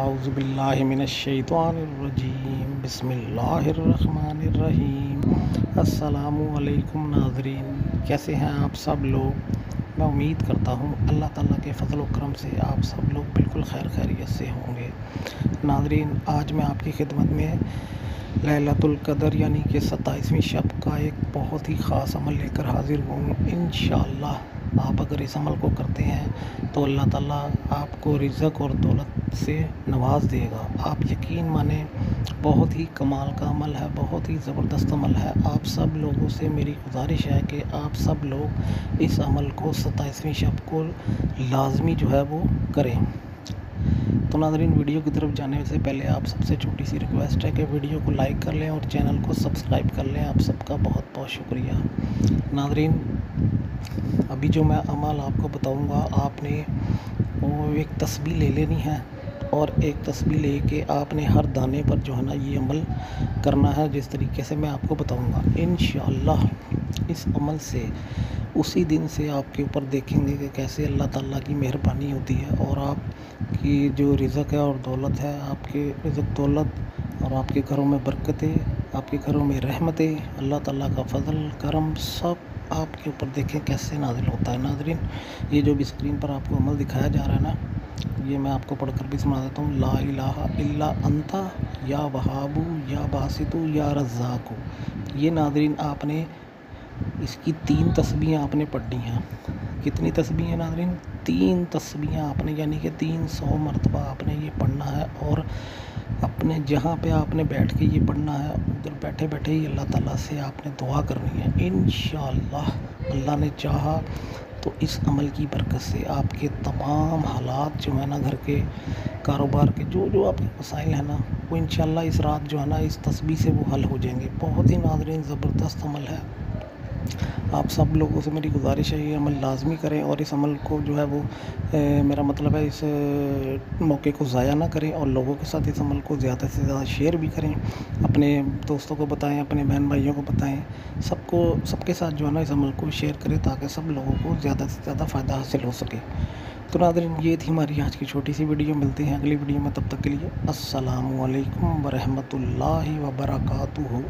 आउज़ुबिल्लाहि मिनश्शैतानिर्रजीम बिस्मिल्लाहिर्रहमानिर्रहीम। अस्सलामुअलैकुम नाज़रीन, कैसे हैं आप सब लोग। मैं उम्मीद करता हूँ अल्लाह ताला के फ़ज़ल व करम से आप सब लोग बिल्कुल खैर खैरियत से होंगे। नाज़रीन, आज मैं आपकी खिदमत में लैलतुल क़दर यानी कि 27वीं शब का एक बहुत ही ख़ास अमल लेकर हाज़िर हूँ। इंशाअल्लाह आप अगर इस अमल को करते हैं तो अल्लाह ताला आपको रिज़्क और दौलत से नवाज देगा। आप यकीन माने, बहुत ही कमाल का अमल है, बहुत ही ज़बरदस्त अमल है। आप सब लोगों से मेरी गुजारिश है कि आप सब लोग इस अमल को 27वीं शब को लाजमी जो है वो करें। तो नाज़रीन, वीडियो की तरफ जाने से पहले आप सबसे छोटी सी रिक्वेस्ट है कि वीडियो को लाइक कर लें और चैनल को सब्सक्राइब कर लें। आप सबका बहुत बहुत शुक्रिया। नाज़रीन, अभी जो मैं अमल आपको बताऊंगा, आपने वो एक तस्बीह ले लेनी है और एक तस्बीह ले के आपने हर दाने पर जो है ना ये अमल करना है, जिस तरीके से मैं आपको बताऊंगा। इंशाअल्लाह इस अमल से उसी दिन से आपके ऊपर देखेंगे कि कैसे अल्लाह ताला की मेहरबानी होती है और आपकी जो रिज़्क है और दौलत है, आपके रिज़्क दौलत और आपके घरों में बरकतें, आपके घरों में रहमतें, अल्लाह ताला का फ़ज़ल करम सब आपके ऊपर देखें कैसे नाज़िल होता है। नाज़रीन, ये जो भी स्क्रीन पर आपको अमल दिखाया जा रहा है ना, ये मैं आपको पढ़कर भी सुना देता हूँ। ला इलाहा इल्ला अंता या वहाबू या बासितू या रज़्ज़ाकू। ये नाज़रीन आपने इसकी 3 तस्बीहें आपने पढ़नी हैं। कितनी तस्बीहें नाज़रीन? 3 तस्बीहें आपने यानी कि 300 मरतबा आपने ये पढ़ना है और अपने जहाँ पे आपने बैठ के ये पढ़ना है, उधर बैठे बैठे ही अल्लाह ताला से आपने दुआ करनी है। इंशाअल्लाह अल्लाह ने चाहा तो इस अमल की बरकत से आपके तमाम हालात जो है ना, घर के, कारोबार के, जो जो आपके मसाइल हैं ना, वो इंशाअल्लाह इस रात जो है ना इस तस्बीह से वो हल हो जाएंगे। बहुत ही नाज़रीन ज़बरदस्त अमल है। आप सब लोगों से मेरी गुजारिश है ये अमल लाजमी करें और इस अमल को जो है वो मेरा मतलब है इस मौके को ज़ाया ना करें और लोगों के साथ इस अमल को ज़्यादा से ज़्यादा शेयर भी करें। अपने दोस्तों को बताएं, अपने बहन भाइयों को बताएं, सबको, सबके साथ जो है ना इस अमल को शेयर करें ताकि सब लोगों को ज़्यादा से ज़्यादा फ़ायदा हासिल हो सके। तो नाज़रीन, ये थी हमारी आज की छोटी सी वीडियो। मिलते हैं अगली वीडियो में, तब तक के लिए अस्सलामु अलैकुम वरहमतुल्लाहि वबरकातुहू।